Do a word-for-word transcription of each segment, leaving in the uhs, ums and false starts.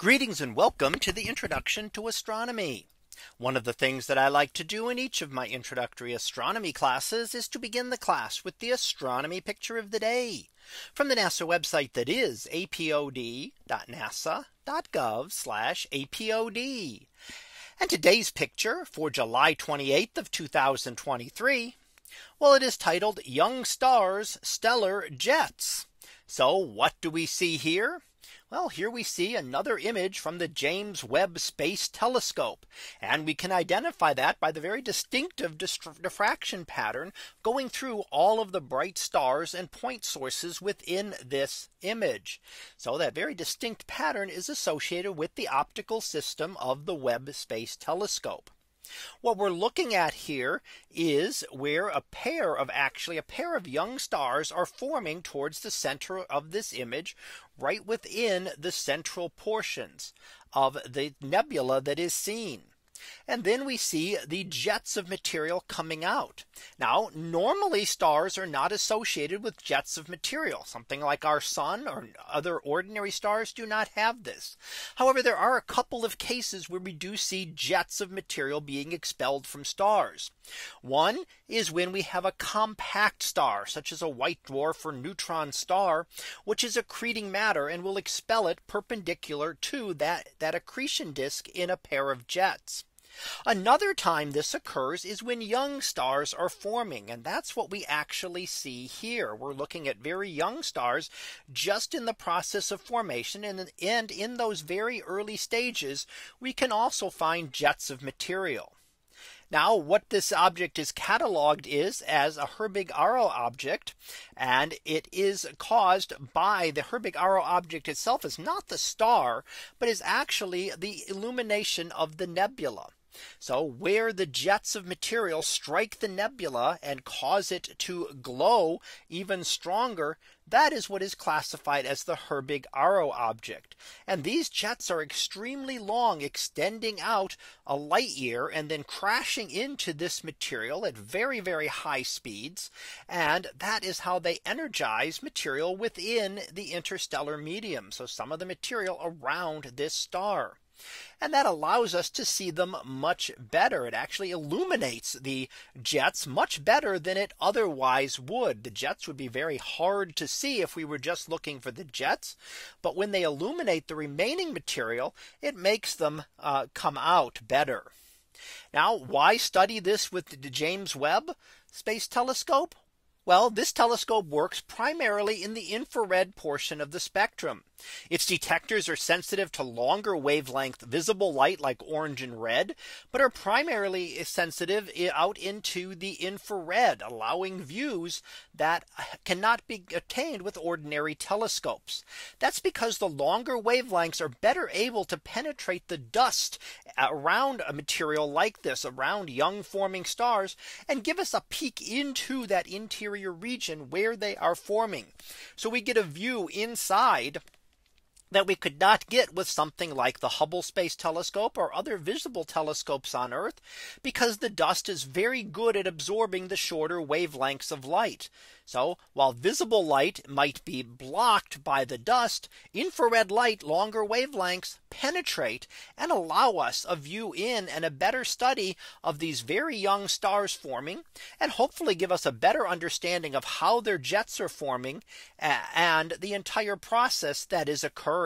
Greetings and welcome to the introduction to astronomy. One of the things that I like to do in each of my introductory astronomy classes is to begin the class with the astronomy picture of the day from the NASA website, that is apod dot nasa dot gov slash apod. And today's picture for July twenty-eighth of two thousand twenty-three. Well, it is titled Young Stars, Stellar Jets. So what do we see here? Well, here we see another image from the James Webb Space Telescope, and we can identify that by the very distinctive diffraction pattern going through all of the bright stars and point sources within this image. So that very distinct pattern is associated with the optical system of the Webb Space Telescope. What we're looking at here is where a pair of actually a pair of young stars are forming towards the center of this image, right within the central portions of the nebula that is seen. And then we see the jets of material coming out. Now, normally stars are not associated with jets of material. Something like our sun or other ordinary stars do not have this. However, there are a couple of cases where we do see jets of material being expelled from stars. One is when we have a compact star, such as a white dwarf or neutron star, which is accreting matter and will expel it perpendicular to that, that accretion disk in a pair of jets. Another time this occurs is when young stars are forming, and that's what we actually see here. We're looking at very young stars just in the process of formation, and, and in those very early stages we can also find jets of material. Now, what this object is cataloged is as a Herbig-Haro object, and it is caused by the Herbig-Haro object itself is not the star, but is actually the illumination of the nebula. So where the jets of material strike the nebula and cause it to glow even stronger, that is what is classified as the Herbig-Haro object. And these jets are extremely long, extending out a light year and then crashing into this material at very, very high speeds. And that is how they energize material within the interstellar medium. So some of the material around this star. And that allows us to see them much better. It actually illuminates the jets much better than it otherwise would. The jets would be very hard to see if we were just looking for the jets. But when they illuminate the remaining material, it makes them uh, come out better. Now, why study this with the James Webb Space Telescope? Well, this telescope works primarily in the infrared portion of the spectrum. Its detectors are sensitive to longer wavelength visible light like orange and red, but are primarily sensitive out into the infrared, allowing views that cannot be obtained with ordinary telescopes. That's because the longer wavelengths are better able to penetrate the dust around a material like this, around young forming stars, and give us a peek into that interior region where they are forming. So we get a view inside that we could not get with something like the Hubble Space Telescope or other visible telescopes on Earth, because the dust is very good at absorbing the shorter wavelengths of light. So while visible light might be blocked by the dust, infrared light, longer wavelengths, penetrate and allow us a view in and a better study of these very young stars forming, and hopefully give us a better understanding of how their jets are forming and the entire process that is occurring.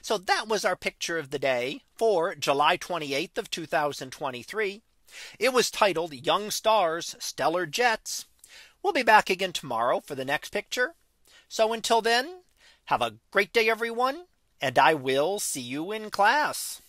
So that was our picture of the day for July twenty-eighth of two thousand twenty-three. It was titled Young Stars, Stellar Jets. We'll be back again tomorrow for the next picture. So until then, have a great day, everyone, and I will see you in class.